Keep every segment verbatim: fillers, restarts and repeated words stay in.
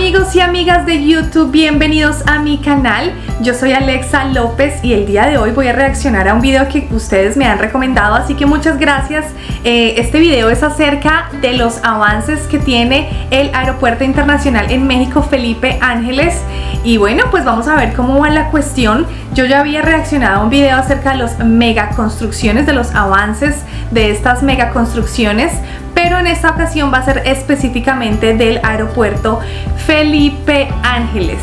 amigos y amigas de YouTube, bienvenidos a mi canal. Yo soy Alexa López y el día de hoy voy a reaccionar a un video que ustedes me han recomendado, así que muchas gracias. Eh, este video es acerca de los avances que tiene el Aeropuerto Internacional en México Felipe Ángeles. Y bueno, pues vamos a ver cómo va la cuestión. Yo ya había reaccionado a un video acerca de las megaconstrucciones, de los avances de estas megaconstrucciones, pero en esta ocasión va a ser específicamente del Aeropuerto Felipe Ángeles.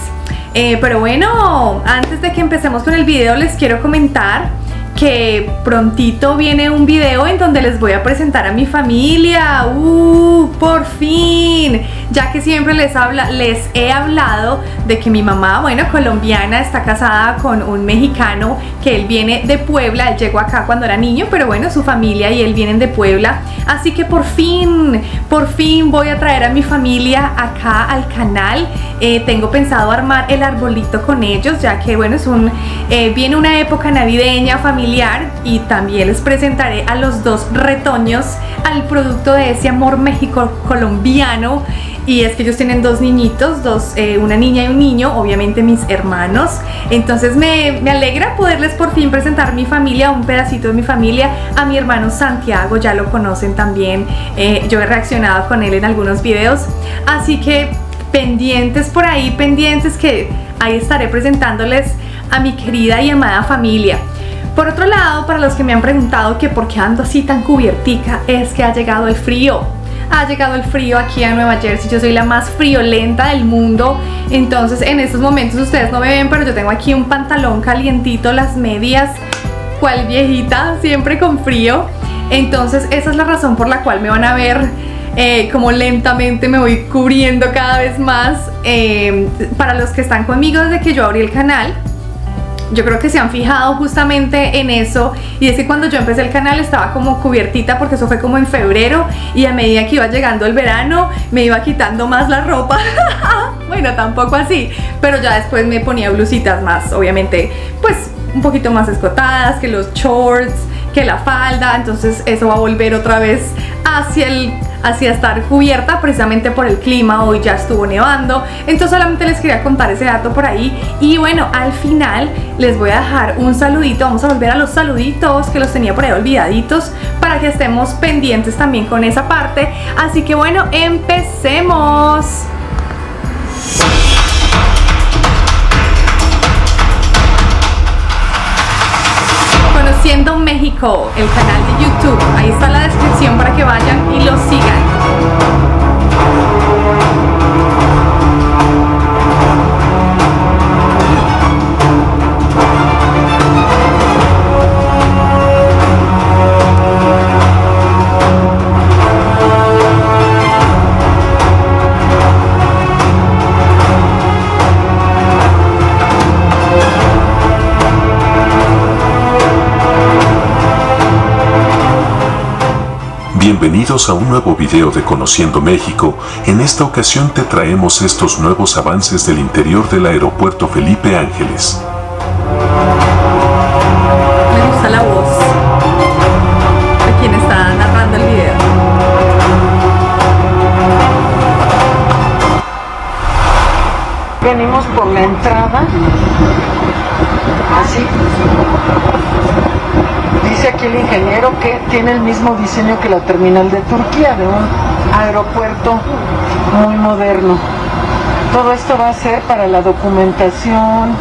Eh, pero bueno, antes de que empecemos con el video les quiero comentar que prontito viene un video en donde les voy a presentar a mi familia. ¡Uh! ¡Por fin! Ya que siempre les, habla, les he hablado de que mi mamá, bueno, colombiana, está casada con un mexicano, que él viene de Puebla. Él llegó acá cuando era niño, pero bueno, su familia y él vienen de Puebla. Así que por fin, por fin voy a traer a mi familia acá al canal. Eh, tengo pensado armar el arbolito con ellos, ya que bueno, es un, eh, viene una época navideña, familiar, y también les presentaré a los dos retoños, al producto de ese amor México-colombiano. Y es que ellos tienen dos niñitos, dos, eh, una niña y un niño, obviamente mis hermanos. Entonces me, me alegra poderles por fin presentar mi familia, un pedacito de mi familia, a mi hermano Santiago. Ya lo conocen también, eh, yo he reaccionado con él en algunos videos, así que pendientes por ahí, pendientes que ahí estaré presentándoles a mi querida y amada familia. Por otro lado, para los que me han preguntado que por qué ando así tan cubiertica, es que ha llegado el frío. Ha llegado el frío aquí a Nueva Jersey. Yo soy la más friolenta del mundo. Entonces en estos momentos ustedes no me ven, pero yo tengo aquí un pantalón calientito, las medias, cual viejita, siempre con frío. Entonces esa es la razón por la cual me van a ver eh, como lentamente me voy cubriendo cada vez más. Eh, para los que están conmigo desde que yo abrí el canal, yo creo que se han fijado justamente en eso, y es que cuando yo empecé el canal estaba como cubiertita, porque eso fue como en febrero, y a medida que iba llegando el verano me iba quitando más la ropa. Bueno, tampoco así, pero ya después me ponía blusitas más, obviamente, pues un poquito más escotadas, que los shorts, que la falda. Entonces eso va a volver otra vez hacia el hacia estar cubierta, precisamente por el clima. Hoy ya estuvo nevando, entonces solamente les quería contar ese dato por ahí. Y bueno, al final les voy a dejar un saludito, vamos a volver a los saluditos que los tenía por ahí olvidaditos, para que estemos pendientes también con esa parte. Así que bueno, empecemos. Conociendo México, el canal de YouTube, ahí está la descripción para que vayan y lo sigan. Bienvenidos a un nuevo video de Conociendo México. En esta ocasión te traemos estos nuevos avances del interior del Aeropuerto Felipe Ángeles. Me gusta la voz de quien está narrando el video. Venimos por la entrada. Así. Dice aquí el ingeniero que tiene el mismo diseño que la terminal de Turquía, de un aeropuerto muy moderno. Todo esto va a ser para la documentación,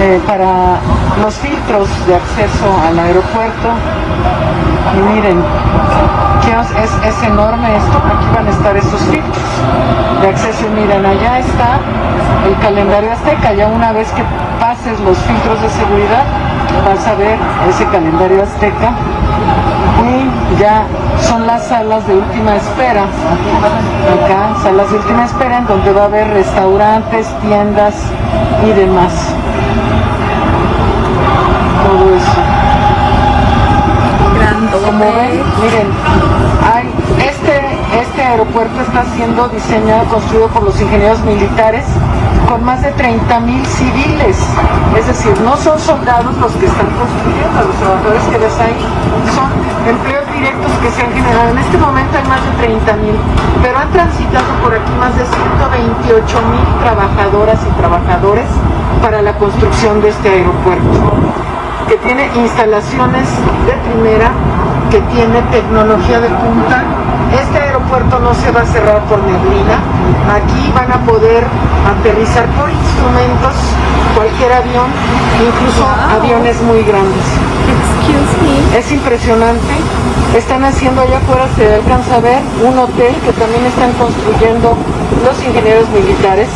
eh, para los filtros de acceso al aeropuerto. Y miren, es, es enorme esto. Aquí van a estar estos filtros de acceso. Y miren, allá está el calendario azteca. Ya una vez que pases los filtros de seguridad, vas a ver ese calendario azteca. Y ya son las salas de última espera. Acá, salas de última espera, en donde va a haber restaurantes, tiendas y demás. Todo eso. Como ven, miren, hay, este, este aeropuerto está siendo diseñado, construido por los ingenieros militares, con más de treinta mil civiles. Es decir, no son soldados los que están construyendo, los trabajadores que ves ahí son empleos directos que se han generado. En este momento hay más de treinta mil, pero han transitado por aquí más de ciento veintiocho ocho mil trabajadoras y trabajadores para la construcción de este aeropuerto, que tiene instalaciones de primera, que tiene tecnología de punta. Este aeropuerto no se va a cerrar por neblina, aquí van a poder aterrizar por instrumentos cualquier avión, incluso wow. aviones muy grandes. Excuse me. Es impresionante. Están haciendo allá afuera, se alcanza a ver, un hotel que también están construyendo los ingenieros militares,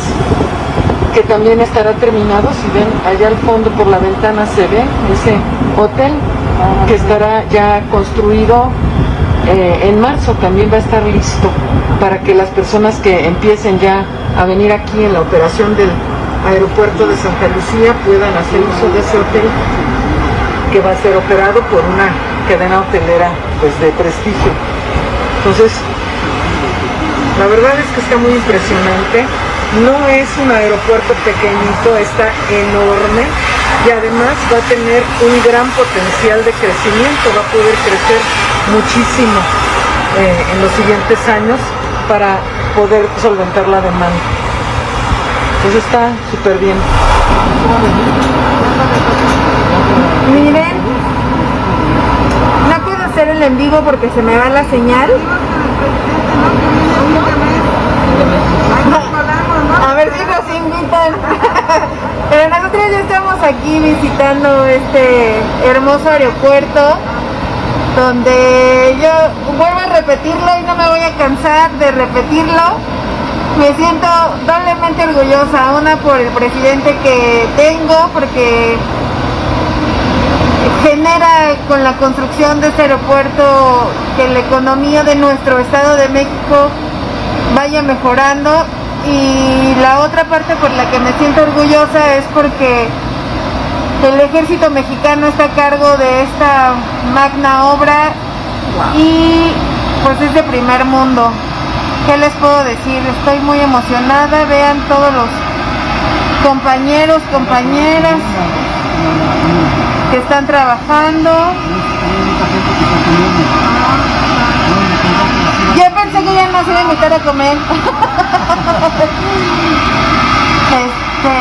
que también estará terminado. Si ven allá al fondo por la ventana se ve ese hotel que estará ya construido. Eh, en marzo también va a estar listo para que las personas que empiecen ya a venir aquí en la operación del aeropuerto de Santa Lucía puedan hacer uso de ese hotel, que va a ser operado por una cadena hotelera pues de prestigio. Entonces, la verdad es que está muy impresionante. No es un aeropuerto pequeñito, está enorme y además va a tener un gran potencial de crecimiento, va a poder crecer muchísimo eh, en los siguientes años para poder solventar la demanda. Entonces está súper bien. Miren, no puedo hacer el en vivo porque se me va la señal. A ver si nos invitan. Pero nosotros ya estamos aquí visitando este hermoso aeropuerto, donde yo vuelvo a repetirlo y no me voy a cansar de repetirlo. Me siento doblemente orgullosa, una por el presidente que tengo, porque genera con la construcción de este aeropuerto que la economía de nuestro Estado de México vaya mejorando, y la otra parte por la que me siento orgullosa es porque el ejército mexicano está a cargo de esta magna obra. Wow. Y pues es de primer mundo. ¿Qué les puedo decir? Estoy muy emocionada. Vean todos los compañeros, compañeras que están trabajando. Yo pensé que ya nos iba a invitar a comer. este,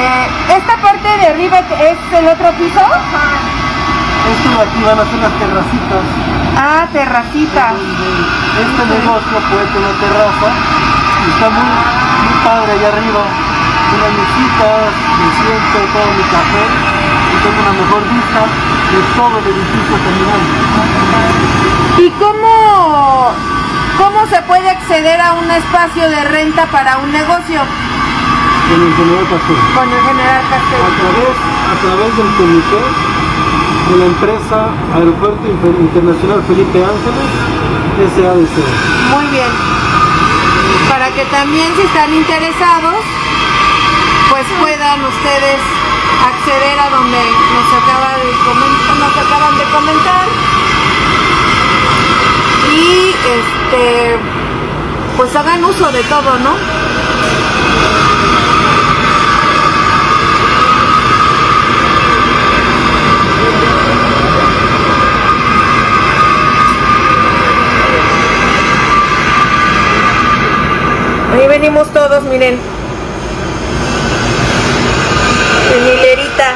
esta parte de arriba es el otro piso. Esto de aquí van a ser las terracitas. Ah, terracitas. Este negocio puede tener terraza. Está muy, muy padre allá arriba. Unas mesitas, me siento, todo mi café. Y tengo una mejor vista de todo el edificio terminal. ¿Y cómo, cómo se puede acceder a un espacio de renta para un negocio? Con el general Castell. Con el general Castell. A través, a través del comité de la empresa Aeropuerto Internacional Felipe Ángeles, S A D C. Muy bien. Para que también, si están interesados, pues puedan ustedes acceder a donde nos acaba de comentar, nos acaban de comentar. Y este, pues hagan uso de todo, ¿no? Ahí venimos todos, miren. En hilerita.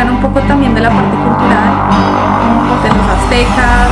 hablar un poco también de la parte cultural, de los aztecas.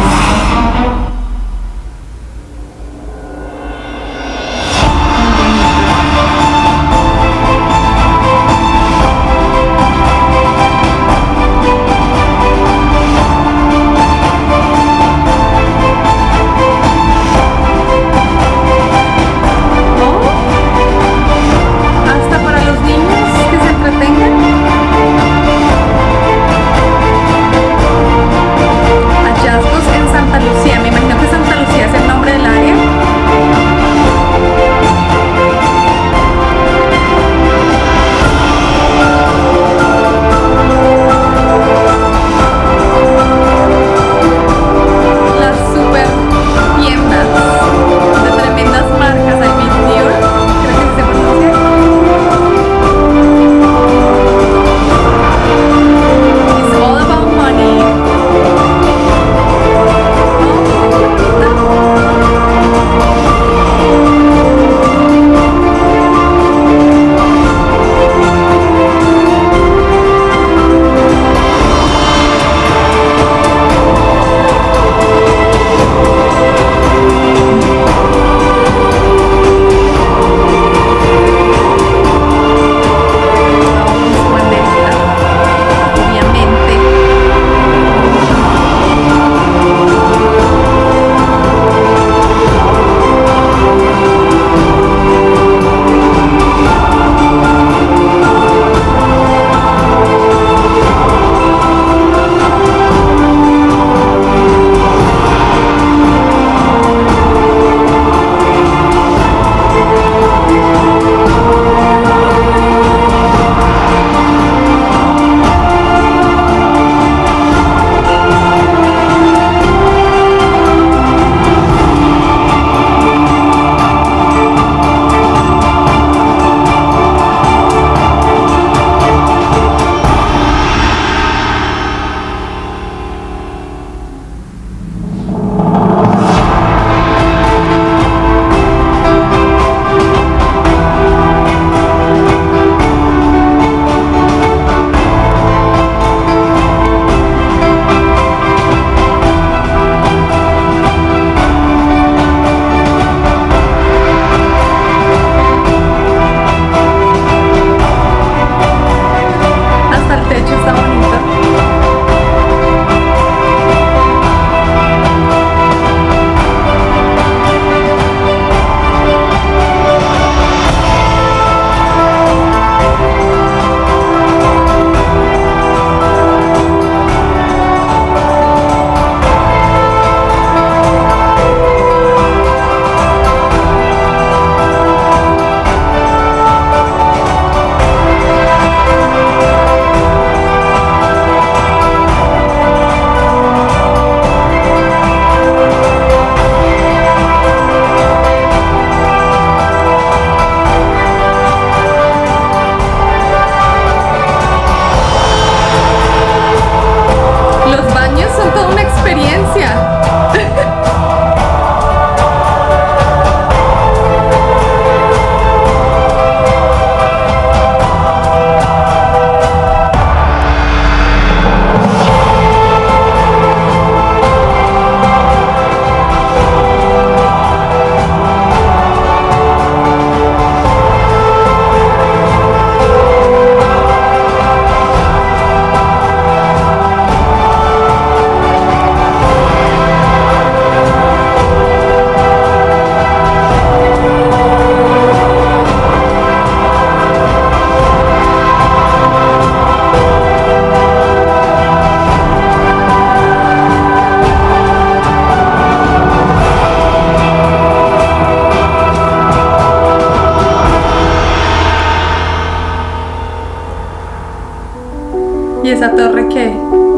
¿Y esa torre qué?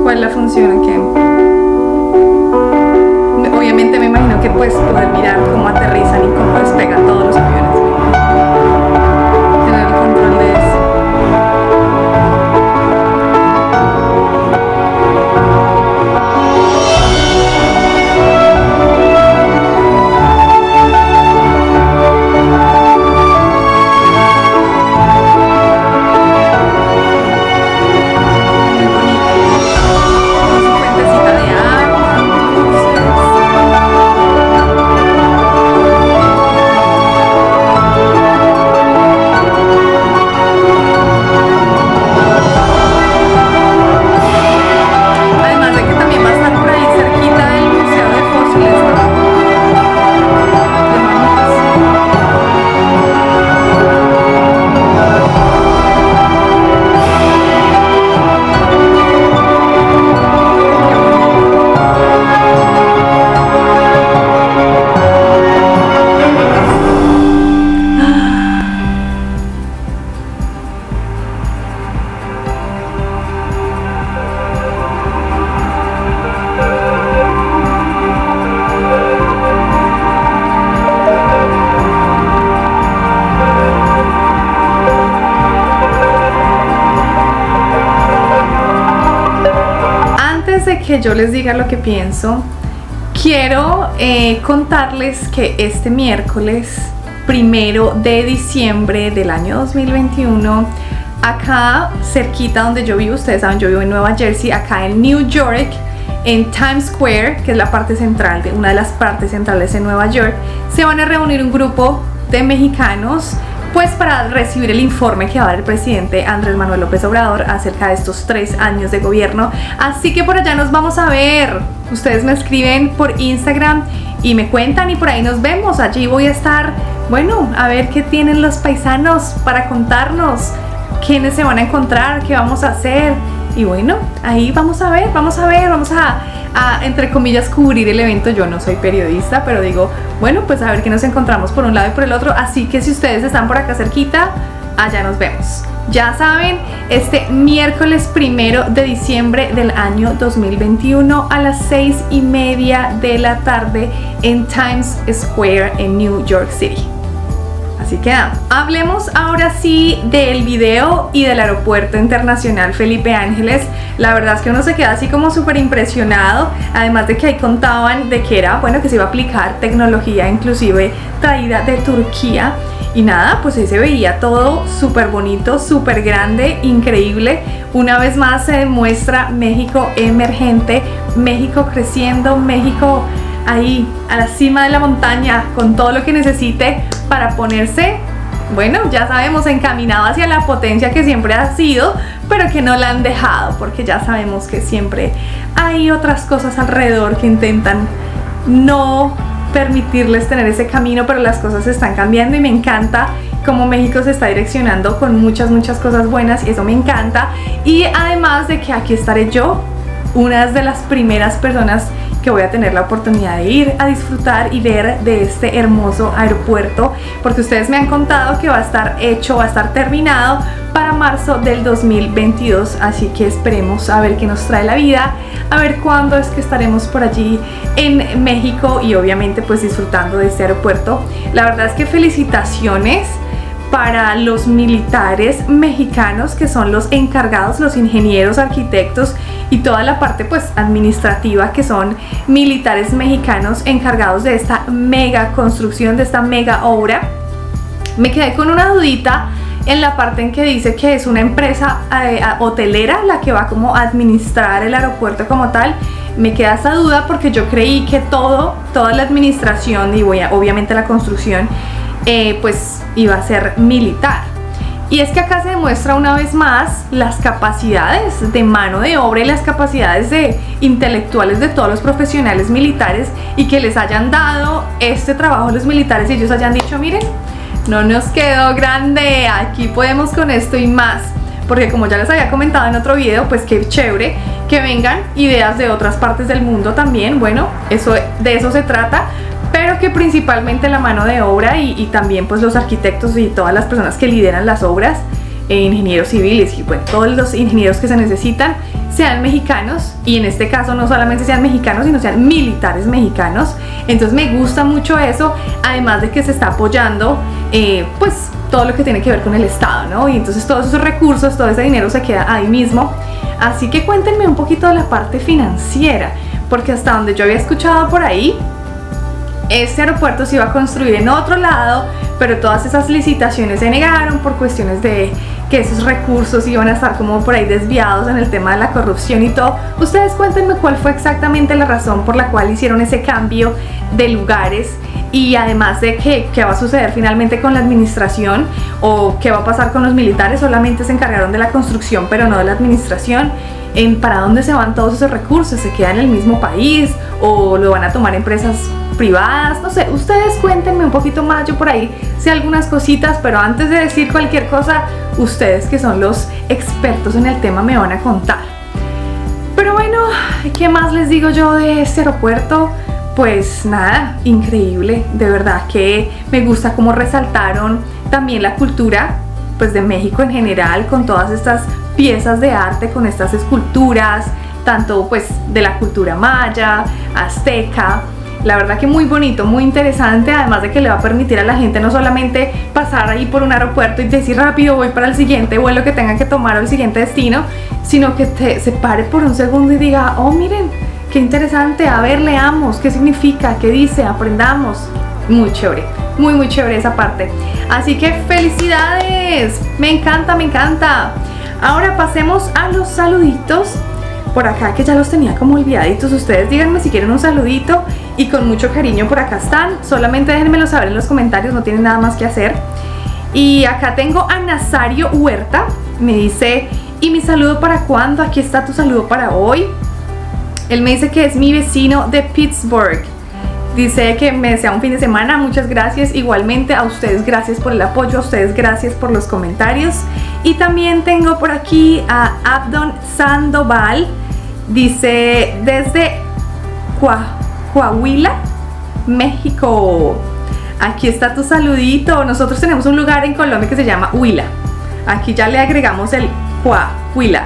¿Cuál es la función? ¿Qué? Obviamente me imagino que pues poder mirar cómo aterrizan y cómo despegan todos los aviones. Tener el control de eso. antes de que yo les diga lo que pienso, quiero eh, contarles que este miércoles primero de diciembre del año dos mil veintiuno, acá cerquita donde yo vivo, ustedes saben, yo vivo en Nueva Jersey, acá en New York, en Times Square, que es la parte central, de, una de las partes centrales de Nueva York, se van a reunir un grupo de mexicanos pues para recibir el informe que va a dar el presidente Andrés Manuel López Obrador acerca de estos tres años de gobierno. Así que por allá nos vamos a ver. Ustedes me escriben por Instagram y me cuentan y por ahí nos vemos. Allí voy a estar, bueno, a ver qué tienen los paisanos para contarnos, quiénes se van a encontrar, qué vamos a hacer. Y bueno, ahí vamos a ver, vamos a ver, vamos a, a, entre comillas, cubrir el evento. Yo no soy periodista, pero digo, bueno, pues a ver qué nos encontramos por un lado y por el otro. Así que si ustedes están por acá cerquita, allá nos vemos. Ya saben, este miércoles primero de diciembre del año dos mil veintiuno a las seis y media de la tarde en Times Square en New York City. Así que nada, hablemos ahora sí del video y del Aeropuerto Internacional Felipe Ángeles. La verdad es que uno se queda así como súper impresionado, además de que ahí contaban de que era, bueno, que se iba a aplicar tecnología inclusive traída de Turquía. Y nada, pues ahí se veía todo súper bonito, súper grande, increíble. Una vez más se demuestra México emergente, México creciendo, México ahí a la cima de la montaña con todo lo que necesite para ponerse, bueno, ya sabemos, encaminado hacia la potencia que siempre ha sido, pero que no la han dejado, porque ya sabemos que siempre hay otras cosas alrededor que intentan no permitirles tener ese camino, pero las cosas están cambiando y me encanta cómo México se está direccionando con muchas, muchas cosas buenas y eso me encanta. Y además de que aquí estaré yo, una de las primeras personas que voy a tener la oportunidad de ir a disfrutar y ver de este hermoso aeropuerto, porque ustedes me han contado que va a estar hecho, va a estar terminado para marzo del dos mil veintidós, así que esperemos a ver qué nos trae la vida, a ver cuándo es que estaremos por allí en México y obviamente pues disfrutando de este aeropuerto. La verdad es que felicitaciones para los militares mexicanos que son los encargados, los ingenieros, arquitectos y toda la parte pues administrativa, que son militares mexicanos encargados de esta mega construcción, de esta mega obra. Me quedé con una dudita en la parte en que dice que es una empresa eh, hotelera la que va como a administrar el aeropuerto como tal. Me queda esa duda porque yo creí que todo, toda la administración y obviamente la construcción Eh, pues iba a ser militar. Y es que acá se demuestra una vez más las capacidades de mano de obra y las capacidades de intelectuales de todos los profesionales militares, y que les hayan dado este trabajo a los militares y ellos hayan dicho, miren, no nos quedó grande, aquí podemos con esto y más. Porque como ya les había comentado en otro video, pues qué chévere que vengan ideas de otras partes del mundo también. Bueno, eso, de eso se trata, pero que principalmente la mano de obra y, y también pues los arquitectos y todas las personas que lideran las obras, e ingenieros civiles y bueno, todos los ingenieros que se necesitan sean mexicanos, y en este caso no solamente sean mexicanos sino sean militares mexicanos. Entonces me gusta mucho eso, además de que se está apoyando eh, pues todo lo que tiene que ver con el Estado, ¿no? Y entonces todos esos recursos, todo ese dinero se queda ahí mismo. Así que cuéntenme un poquito de la parte financiera, porque hasta donde yo había escuchado por ahí, este aeropuerto se iba a construir en otro lado, pero todas esas licitaciones se negaron por cuestiones de que esos recursos iban a estar como por ahí desviados en el tema de la corrupción y todo. Ustedes cuéntenme cuál fue exactamente la razón por la cual hicieron ese cambio de lugares, y además de que, qué va a suceder finalmente con la administración o qué va a pasar con los militares. Solamente se encargaron de la construcción pero no de la administración. ¿En para dónde se van todos esos recursos? ¿Se quedan en el mismo país o lo van a tomar empresas privadas? No sé, ustedes cuéntenme un poquito más. Yo por ahí sé algunas cositas, pero antes de decir cualquier cosa, ustedes que son los expertos en el tema me van a contar. Pero bueno, ¿qué más les digo yo de este aeropuerto? Pues nada, increíble, de verdad que me gusta cómo resaltaron también la cultura pues de México en general, con todas estas piezas de arte, con estas esculturas, tanto pues de la cultura maya, azteca, La verdad que muy bonito, muy interesante, además de que le va a permitir a la gente no solamente pasar ahí por un aeropuerto y decir rápido voy para el siguiente vuelo que tengan que tomar o el siguiente destino, sino que te, se pare por un segundo y diga, oh miren, qué interesante, a ver, leamos, qué significa, qué dice, aprendamos. Muy chévere, muy muy chévere esa parte. Así que felicidades, me encanta, me encanta. Ahora pasemos a los saluditos por acá que ya los tenía como olvidaditos. Ustedes díganme si quieren un saludito y con mucho cariño por acá están. Solamente déjenmelo saber en los comentarios, no tienen nada más que hacer. Y acá tengo a Nazario Huerta, me dice, ¿y mi saludo para cuándo? Aquí está tu saludo para hoy. Él me dice que es mi vecino de Pittsburgh. Dice que me desea un fin de semana, muchas gracias. Igualmente a ustedes, gracias por el apoyo, a ustedes, gracias por los comentarios. Y también tengo por aquí a Abdón Sandoval, dice desde Coahuila, México. Aquí está tu saludito. Nosotros tenemos un lugar en Colombia que se llama Huila. Aquí ya le agregamos el Coahuila.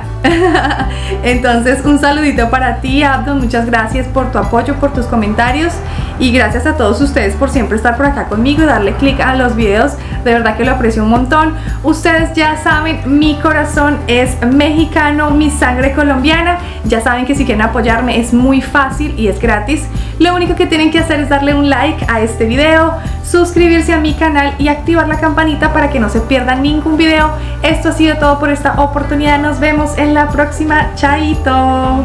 Entonces un saludito para ti, Abdon, muchas gracias por tu apoyo, por tus comentarios y gracias a todos ustedes por siempre estar por acá conmigo y darle click a los videos, de verdad que lo aprecio un montón. Ustedes ya saben, mi corazón es mexicano, mi sangre colombiana, ya saben que si quieren apoyarme es muy fácil y es gratis. Lo único que tienen que hacer es darle un like a este video, suscribirse a mi canal y activar la campanita para que no se pierdan ningún video. Esto ha sido todo por esta oportunidad, nos vemos en la próxima, chaito.